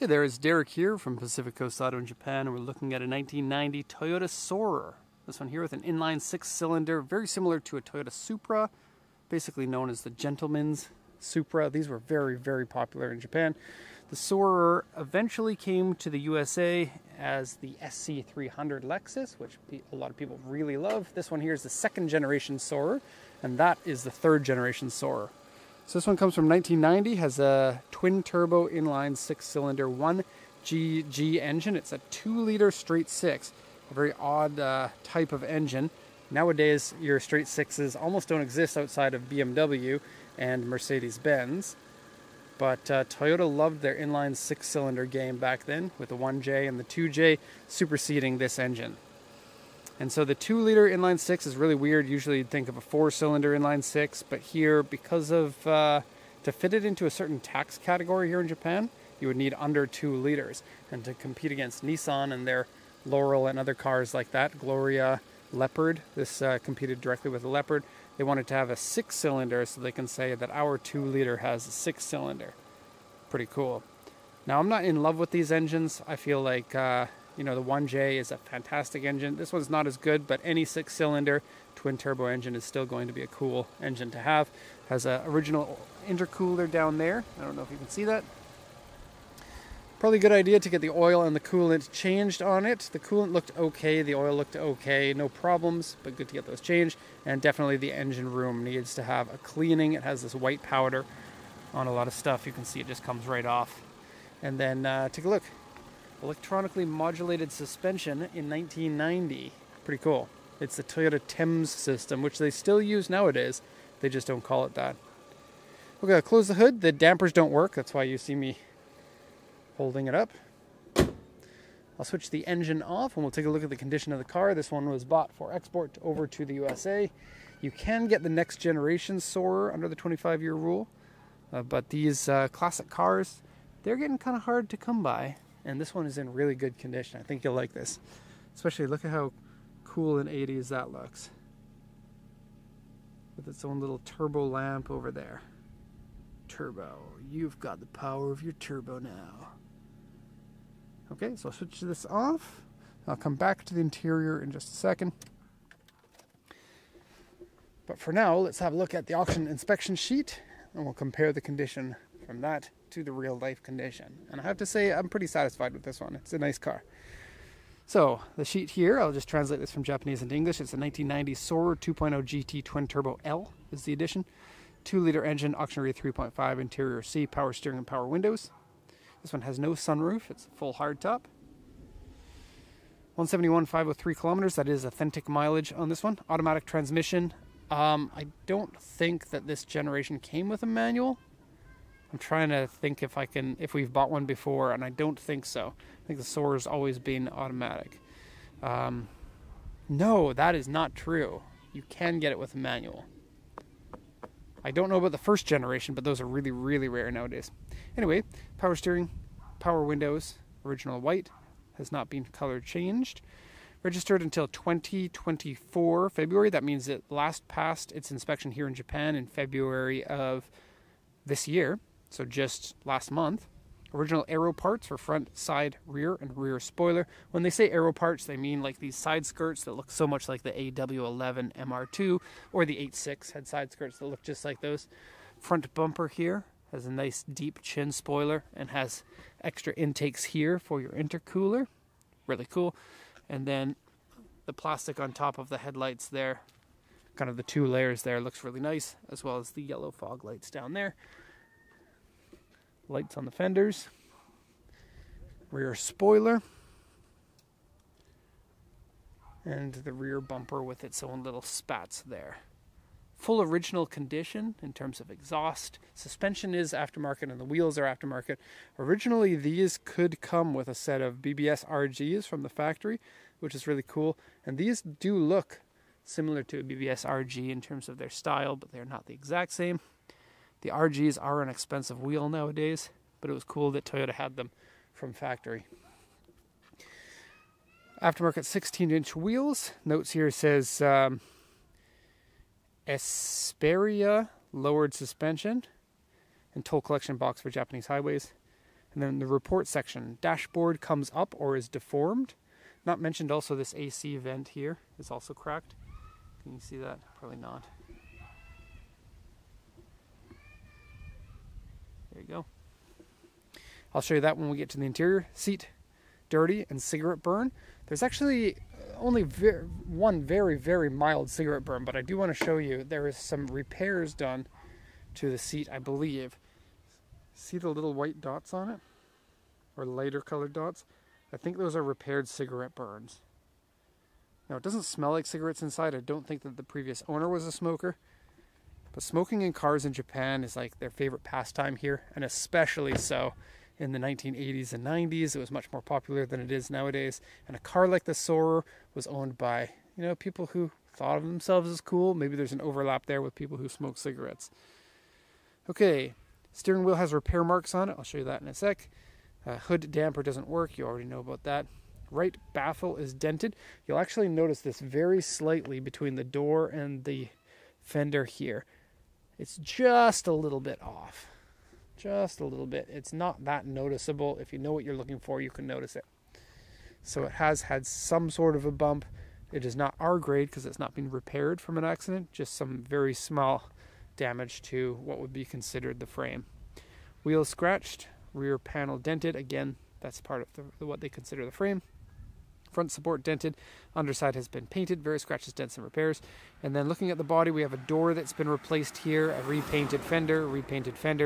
Hey there, it's Derek here from Pacific Coast Auto in Japan, and we're looking at a 1990 Toyota Soarer. This one here with an inline six-cylinder, very similar to a Toyota Supra, basically known as the gentleman's Supra. These were very, very popular in Japan. The Soarer eventually came to the USA as the SC300 Lexus, which a lot of people really love. This one here is the second generation Soarer, and that is the third generation Soarer. So this one comes from 1990, has a twin-turbo inline six-cylinder 1G-G engine. It's a 2-liter straight six, a very odd type of engine. Nowadays, your straight sixes almost don't exist outside of BMW and Mercedes-Benz. But Toyota loved their inline six-cylinder game back then, with the 1J and the 2J superseding this engine. And so the 2-liter inline six is really weird. Usually you'd think of a 4-cylinder inline six, but here, because of, to fit it into a certain tax category here in Japan, you would need under 2 liters. And to compete against Nissan and their Laurel and other cars like that, Gloria Leopard, this competed directly with the Leopard. They wanted to have a 6-cylinder so they can say that our 2-liter has a 6-cylinder. Pretty cool. Now, I'm not in love with these engines. I feel like, you know, the 1J is a fantastic engine. This one's not as good, but any six-cylinder twin-turbo engine is still going to be a cool engine to have. It has an original intercooler down there. I don't know if you can see that. Probably a good idea to get the oil and the coolant changed on it. The coolant looked okay, the oil looked okay, no problems, but good to get those changed. And definitely the engine room needs to have a cleaning. It has this white powder on a lot of stuff. You can see it just comes right off. And then take a look. Electronically modulated suspension in 1990. Pretty cool. It's the Toyota TEMS system, which they still use nowadays. They just don't call it that. Okay, I'll close the hood. The dampers don't work. That's why you see me holding it up. I'll switch the engine off and we'll take a look at the condition of the car. This one was bought for export over to the USA. You can get the next generation Soarer under the 25-year rule, but these classic cars, they're getting kind of hard to come by. And this one is in really good condition. I think you'll like this. Especially look at how cool and 80s that looks. With its own little turbo lamp over there. Turbo. You've got the power of your turbo now. Okay, so I'll switch this off. I'll come back to the interior in just a second. But for now, let's have a look at the auction inspection sheet. And we'll compare the condition from that to the real life condition. And I have to say, I'm pretty satisfied with this one. It's a nice car. So the sheet here, I'll just translate this from Japanese into English. It's a 1990 Soarer 2.0 GT Twin Turbo L is the edition. 2-liter engine, auction rate 3.5, interior C, power steering and power windows. This one has no sunroof. It's a full hardtop. 171,503 kilometers. That is authentic mileage on this one. Automatic transmission. I don't think that this generation came with a manual. I'm trying to think if we've bought one before, and I don't think so. I think the Soarer's always been automatic. No, that is not true. You can get it with a manual. I don't know about the first generation, but those are really, really rare nowadays. Anyway, power steering, power windows, original white, has not been color changed. Registered until 2024 February. That means it last passed its inspection here in Japan in February of this year. So just last month. Original aero parts for front, side, rear, and rear spoiler. When they say aero parts, they mean like these side skirts that look so much like the AW11 MR2, or the 86 had side skirts that look just like those. Front bumper here has a nice deep chin spoiler and has extra intakes here for your intercooler. Really cool. And then the plastic on top of the headlights there, kind of the two layers there, looks really nice, as well as the yellow fog lights down there. Lights on the fenders, rear spoiler, and the rear bumper with its own little spats there. Full original condition in terms of exhaust. Suspension is aftermarket and the wheels are aftermarket. Originally, these could come with a set of BBS RGs from the factory, which is really cool. And these do look similar to a BBS RG in terms of their style, but they're not the exact same. The RGs are an expensive wheel nowadays, but it was cool that Toyota had them from factory. Aftermarket 16-inch wheels. Notes here says Esperia lowered suspension and toll collection box for Japanese highways. And then the report section, dashboard comes up or is deformed. Not mentioned also this AC vent here is also cracked. Can you see that? Probably not. There you go. I'll show you that when we get to the interior. Seat, dirty and cigarette burn. There's actually only one very, very mild cigarette burn, but I do want to show you there is some repairs done to the seat, I believe. See the little white dots on it? Or lighter colored dots? I think those are repaired cigarette burns. Now, it doesn't smell like cigarettes inside. I don't think that the previous owner was a smoker. But smoking in cars in Japan is like their favorite pastime here, and especially so in the 1980s and 90s. It was much more popular than it is nowadays. And a car like the Soarer was owned by, you know, people who thought of themselves as cool. Maybe there's an overlap there with people who smoke cigarettes. Okay, steering wheel has repair marks on it. I'll show you that in a sec. Hood damper doesn't work. You already know about that. Right baffle is dented. You'll actually notice this very slightly between the door and the fender here. It's just a little bit off. Just a little bit. It's not that noticeable. If you know what you're looking for, you can notice it. So it has had some sort of a bump. It is not R grade because it's not been repaired from an accident. Just some very small damage to what would be considered the frame. Wheels scratched, rear panel dented. Again, that's part of what they consider the frame. Front support dented, underside has been painted, various scratches, dents, and repairs. And then looking at the body, we have a door that's been replaced here, a repainted fender,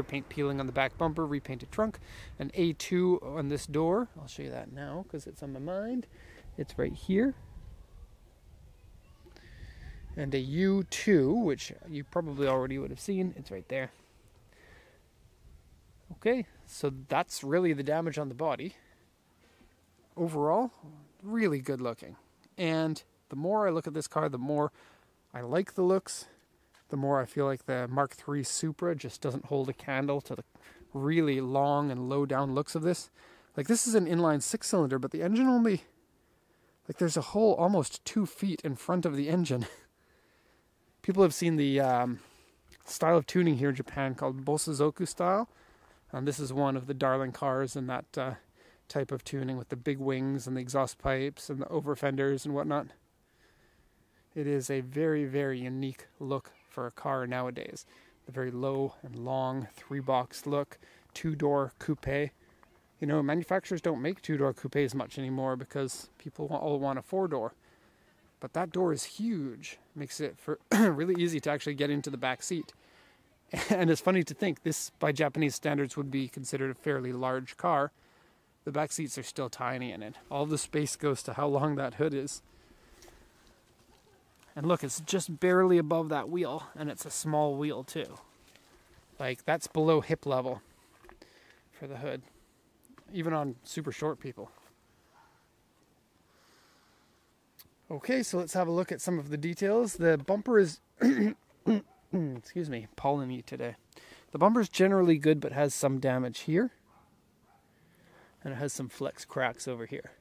paint peeling on the back bumper, repainted trunk, an A2 on this door. I'll show you that now because it's on my mind. It's right here. And a U2, which you probably already would have seen. It's right there. Okay, so that's really the damage on the body. Overall, really good looking. And the more I look at this car, the more I like the looks, the more I feel like the Mark III Supra just doesn't hold a candle to the really long and low down looks of this. Like, this is an inline 6-cylinder, but the engine only, like, there's a hole almost 2 feet in front of the engine. People have seen the style of tuning here in Japan called bosozoku style. And this is one of the darling cars in that type of tuning, with the big wings and the exhaust pipes and the over fenders and whatnot. It is a very, very unique look for a car nowadays. The very low and long 3-box look, 2-door coupe. You know, manufacturers don't make 2-door coupes much anymore because people all want a 4-door. But that door is huge. Makes it for really easy to actually get into the back seat. And it's funny to think this, by Japanese standards, would be considered a fairly large car. The back seats are still tiny in it. All the space goes to how long that hood is. And look, it's just barely above that wheel, and it's a small wheel too. Like, that's below hip level for the hood, even on super short people. Okay, so let's have a look at some of the details. The bumper is excuse me, polleny today. The bumper is generally good, but has some damage here. And it has some flex cracks over here.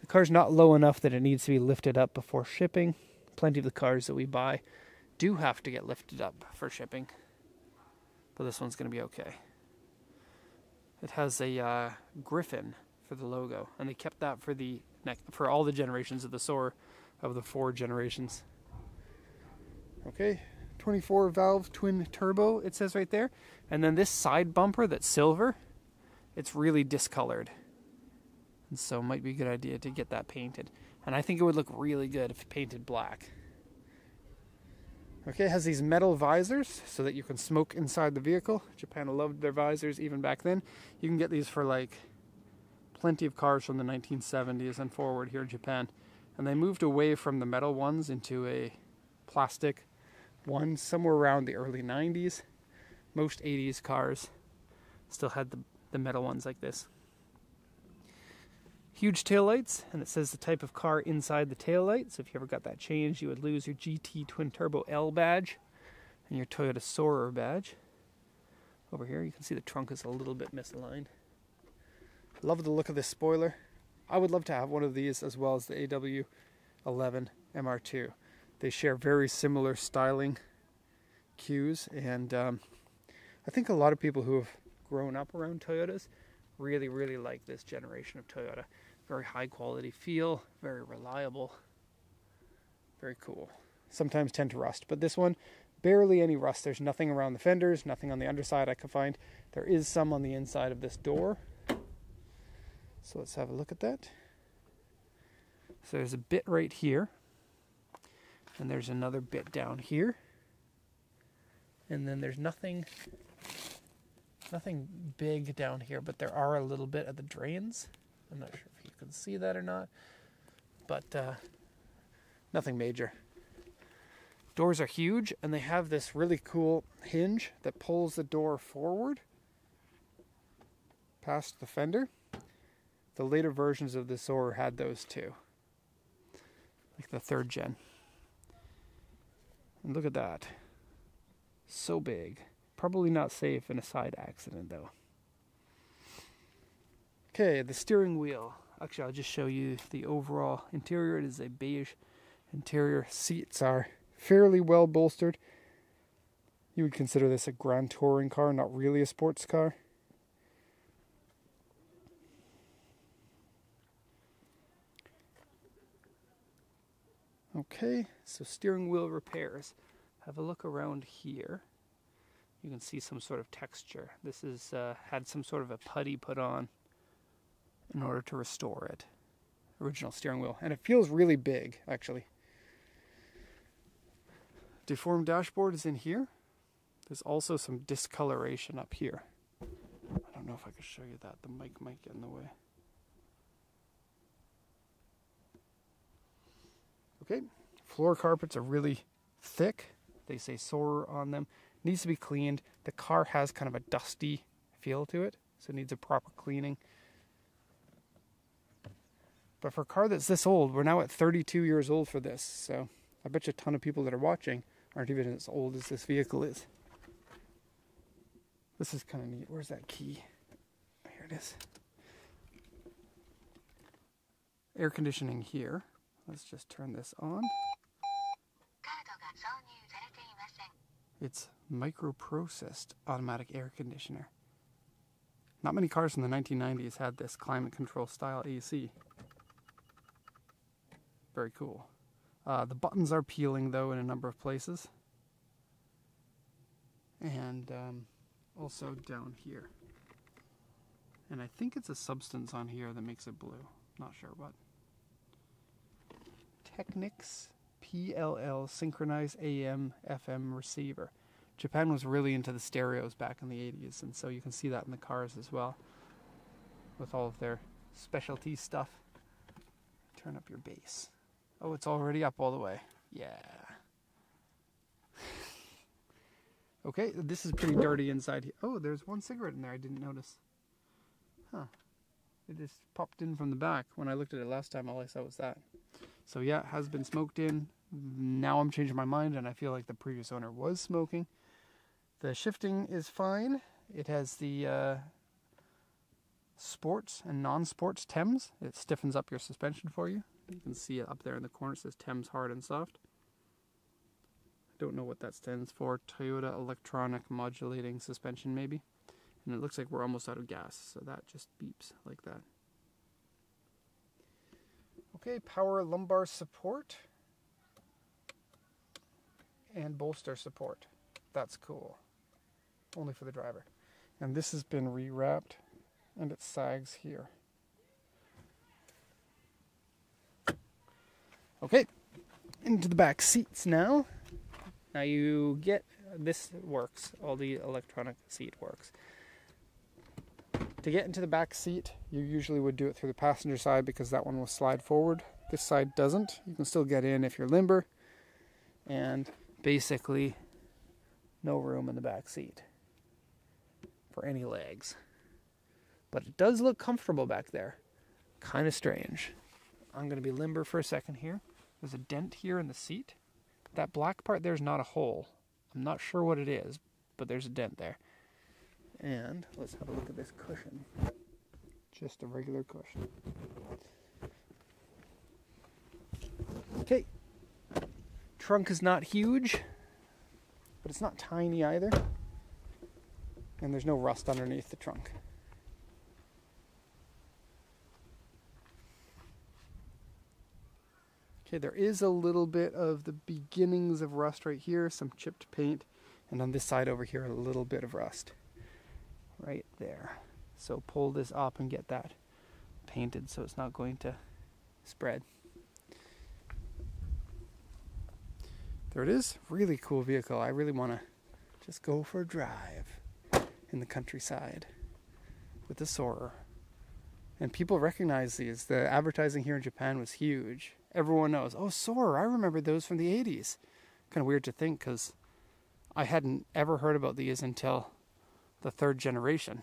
The car's not low enough that it needs to be lifted up before shipping. Plenty of the cars that we buy do have to get lifted up for shipping. But this one's going to be okay. It has a griffin for the logo, and they kept that for the for all the generations of the Soarer, of the 4 generations. Okay, 24 valve twin turbo, it says right there. And then this side bumper that's silver, it's really discolored, and so it might be a good idea to get that painted. And I think it would look really good if painted black. Okay, it has these metal visors so that you can smoke inside the vehicle. Japan loved their visors even back then. You can get these for like plenty of cars from the 1970s and forward here in Japan. And they moved away from the metal ones into a plastic one somewhere around the early 90s. Most 80s cars still had the metal ones like this. Huge taillights, and it says the type of car inside the taillight. So if you ever got that changed, you would lose your GT Twin Turbo L badge and your Toyota Soarer badge. Over here, you can see the trunk is a little bit misaligned. Love the look of this spoiler. I would love to have one of these, as well as the AW11 MR2. They share very similar styling cues, and I think a lot of people who have grown up around Toyotas Really, really like this generation of Toyota. Very high quality feel, very reliable, very cool. Sometimes tend to rust, but this one, barely any rust. There's nothing around the fenders, nothing on the underside I could find. There is some on the inside of this door. So let's have a look at that. So there's a bit right here, and there's another bit down here. And then there's nothing big down here, but there are a little bit at the drains. I'm not sure if you can see that or not, but nothing major. Doors are huge, and they have this really cool hinge that pulls the door forward past the fender. The later versions of the Soarer had those too, like the 3rd gen. And look at that. So big. Probably not safe in a side accident though. Okay, the steering wheel. Actually, I'll just show you the overall interior. It is a beige interior. Seats are fairly well bolstered. You would consider this a grand touring car, not really a sports car. Okay, so steering wheel repairs. Have a look around here. You can see some sort of texture. This is had some sort of a putty put on in order to restore it. Original steering wheel. And it feels really big, actually. Deformed dashboard is in here. There's also some discoloration up here. I don't know if I can show you that. The mic might get in the way. Okay, floor carpets are really thick. They say Soarer on them. Needs to be cleaned. The car has kind of a dusty feel to it, so it needs a proper cleaning. But for a car that's this old, we're now at 32 years old for this, so I bet you a ton of people that are watching aren't even as old as this vehicle is. This is kind of neat. Where's that key? Here it is. Air conditioning here. Let's just turn this on. It's microprocessed automatic air conditioner. Not many cars in the 1990s had this climate control style AC. Very cool. The buttons are peeling though in a number of places. And also down here. And I think it's a substance on here that makes it blue. Not sure what. Technics. PLL synchronized AM FM receiver. Japan was really into the stereos back in the 80s, and so you can see that in the cars as well with all of their specialty stuff. Turn up your bass. Oh, it's already up all the way. Yeah. Okay, this is pretty dirty inside here. Oh, there's one cigarette in there I didn't notice. Huh. It just popped in from the back. When I looked at it last time, all I saw was that. So yeah, it has been smoked in. Now I'm changing my mind, and I feel like the previous owner was smoking. The shifting is fine. It has the sports and non-sports TEMS. It stiffens up your suspension for you. You can see it up there in the corner. It says TEMS hard and soft. I don't know what that stands for. Toyota Electronic Modulating Suspension, maybe. And it looks like we're almost out of gas, so that just beeps like that. Okay, power lumbar support and bolster support. That's cool. Only for the driver. And this has been rewrapped, and it sags here. Okay, into the back seats now. Now you get, this works, all the electronic seat works. To get into the back seat, you usually would do it through the passenger side because that one will slide forward. This side doesn't. You can still get in if you're limber. And basically, no room in the back seat for any legs. But it does look comfortable back there. Kind of strange. I'm going to be limber for a second here. There's a dent here in the seat. That black part there is not a hole. I'm not sure what it is, but there's a dent there. And let's have a look at this cushion. Just a regular cushion. Okay. Trunk is not huge, but it's not tiny either. And there's no rust underneath the trunk. Okay, there is a little bit of the beginnings of rust right here, some chipped paint, and on this side over here, a little bit of rust right there. So pull this up and get that painted so it's not going to spread. There it is, really cool vehicle. I really want to just go for a drive in the countryside with the Soarer. And people recognize these. The advertising here in Japan was huge. Everyone knows, oh, Soarer, I remember those from the 80s. Kind of weird to think because I hadn't ever heard about these until the third generation.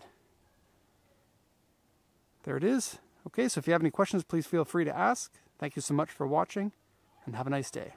There it is. Okay, so if you have any questions, please feel free to ask. Thank you so much for watching and have a nice day.